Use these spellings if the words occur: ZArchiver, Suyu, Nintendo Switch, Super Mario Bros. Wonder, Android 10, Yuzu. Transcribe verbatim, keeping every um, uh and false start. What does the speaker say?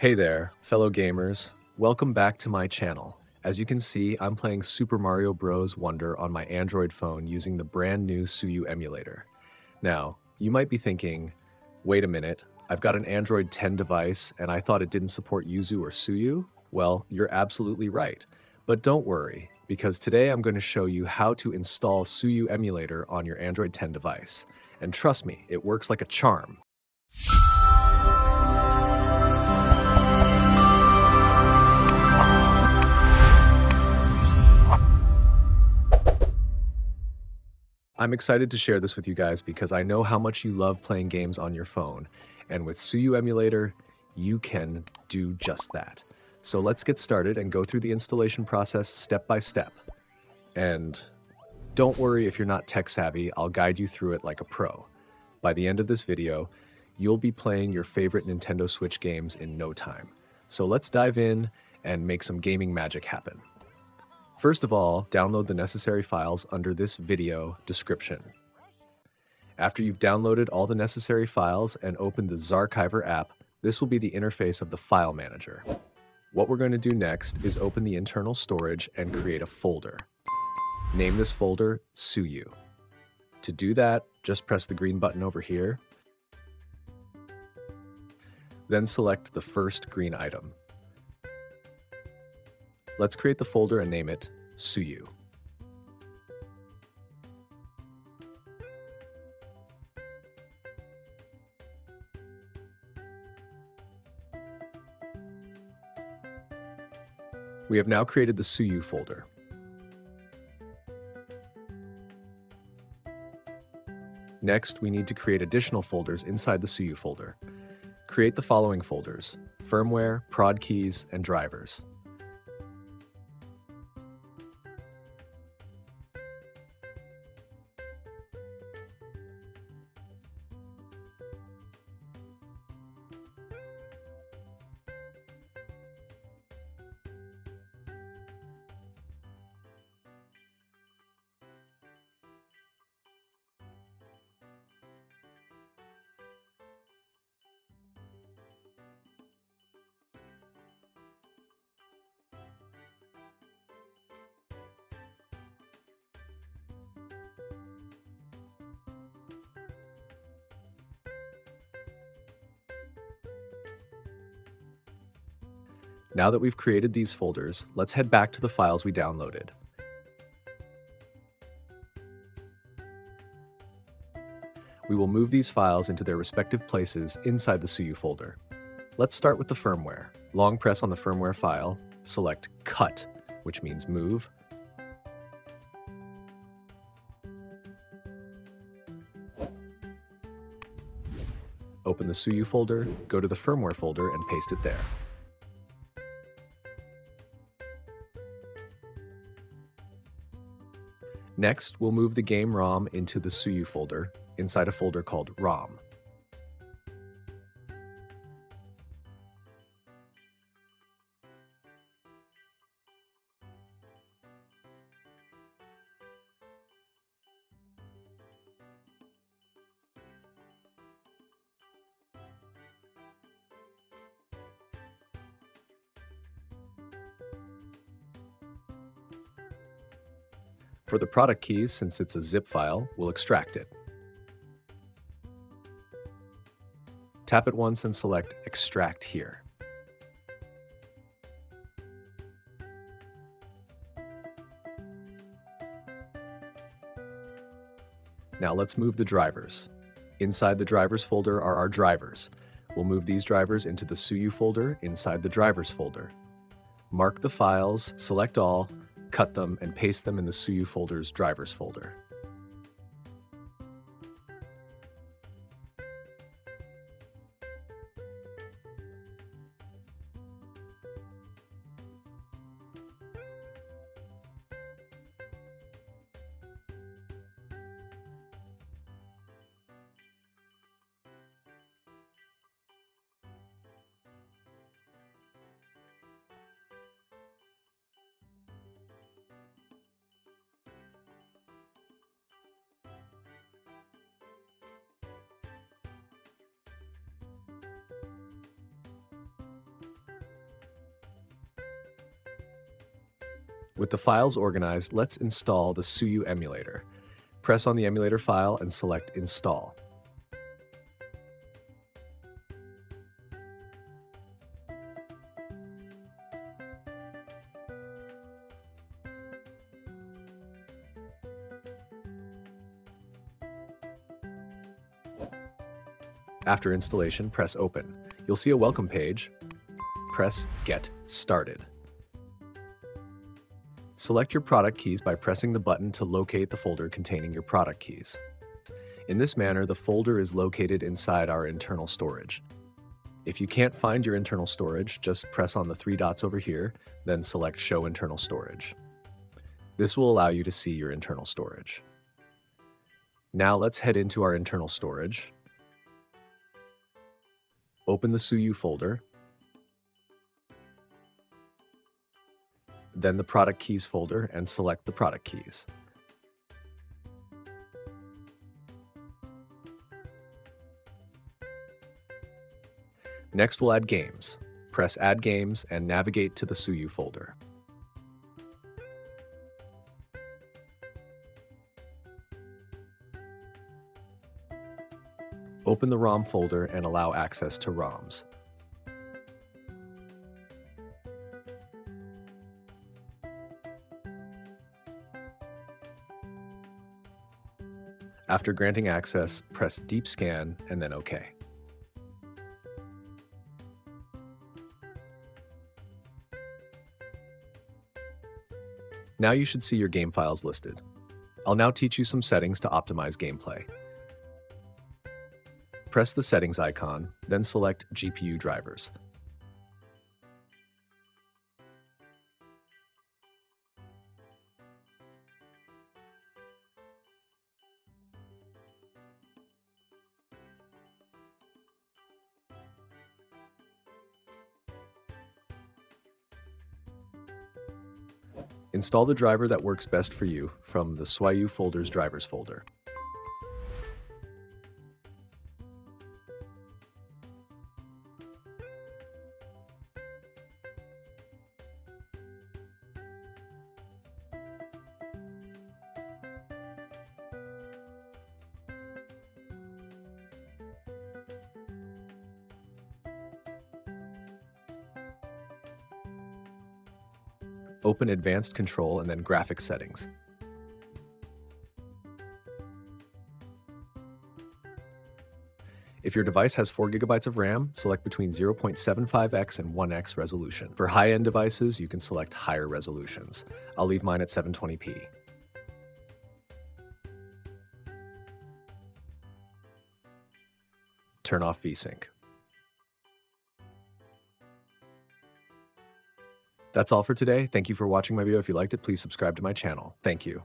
Hey there, fellow gamers. Welcome back to my channel. As you can see, I'm playing Super Mario Bros. Wonder on my Android phone using the brand new Suyu emulator. Now, you might be thinking, wait a minute, I've got an Android ten device and I thought it didn't support Yuzu or Suyu? Well, you're absolutely right. But don't worry, because today I'm going to show you how to install Suyu emulator on your Android ten device. And trust me, it works like a charm. I'm excited to share this with you guys because I know how much you love playing games on your phone, and with Suyu Emulator, you can do just that. So let's get started and go through the installation process step by step. And don't worry if you're not tech savvy, I'll guide you through it like a pro. By the end of this video, you'll be playing your favorite Nintendo Switch games in no time. So let's dive in and make some gaming magic happen. First of all, download the necessary files under this video description. After you've downloaded all the necessary files and opened the ZArchiver app, this will be the interface of the file manager. What we're going to do next is open the internal storage and create a folder. Name this folder Suyu. To do that, just press the green button over here, then select the first green item. Let's create the folder and name it Suyu. We have now created the Suyu folder. Next, we need to create additional folders inside the Suyu folder. Create the following folders: firmware, prod keys, and drivers. Now that we've created these folders, let's head back to the files we downloaded. We will move these files into their respective places inside the Suyu folder. Let's start with the firmware. Long press on the firmware file, select Cut, which means move, open the Suyu folder, go to the firmware folder and paste it there. Next, we'll move the game ROM into the Suyu folder, inside a folder called ROM. For the product keys, since it's a zip file, we'll extract it. Tap it once and select Extract here. Now let's move the drivers. Inside the drivers folder are our drivers. We'll move these drivers into the Suyu folder inside the drivers folder. Mark the files, select all, cut them, and paste them in the Suyu folder's drivers folder. With the files organized, let's install the Suyu emulator. Press on the emulator file and select Install. After installation, press Open. You'll see a welcome page. Press Get Started. Select your product keys by pressing the button to locate the folder containing your product keys. In this manner, the folder is located inside our internal storage. If you can't find your internal storage, just press on the three dots over here, then select Show Internal Storage. This will allow you to see your internal storage. Now let's head into our internal storage. Open the Suyu folder, then the Product Keys folder, and select the product keys. Next, we'll add games. Press Add Games and navigate to the Suyu folder. Open the ROM folder and allow access to ROMs. After granting access, press Deep Scan and then OK. Now you should see your game files listed. I'll now teach you some settings to optimize gameplay. Press the settings icon, then select G P U drivers. Install the driver that works best for you from the Suyu folder's drivers folder. Open Advanced Control and then Graphics Settings. If your device has four gigabytes of RAM, select between zero point seven five x and one x resolution. For high-end devices, you can select higher resolutions. I'll leave mine at seven twenty p. Turn off VSync. That's all for today. Thank you for watching my video. If you liked it, please subscribe to my channel. Thank you.